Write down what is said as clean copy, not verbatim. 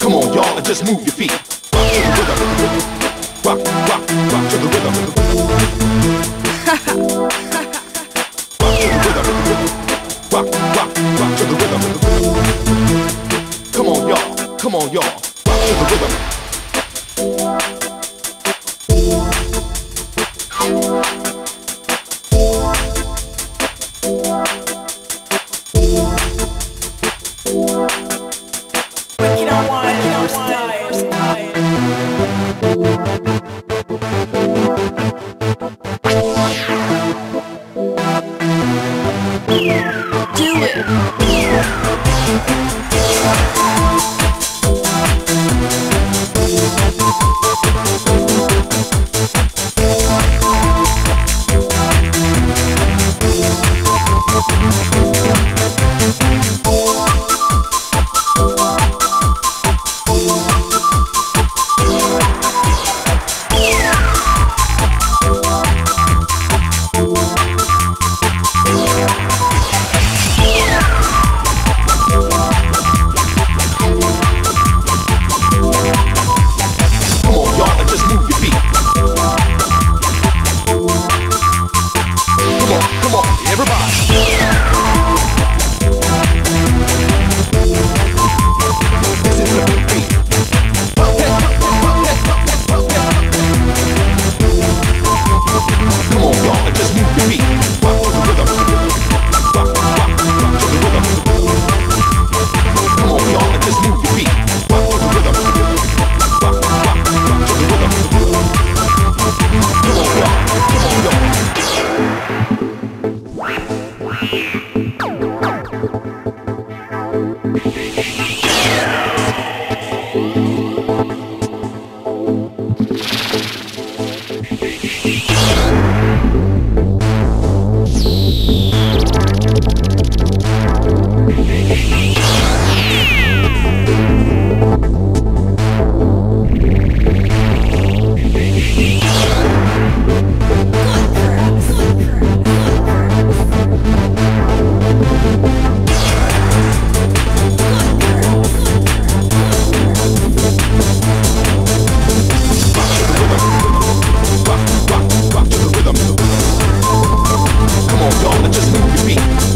Come on, y'all, let's just move your feet.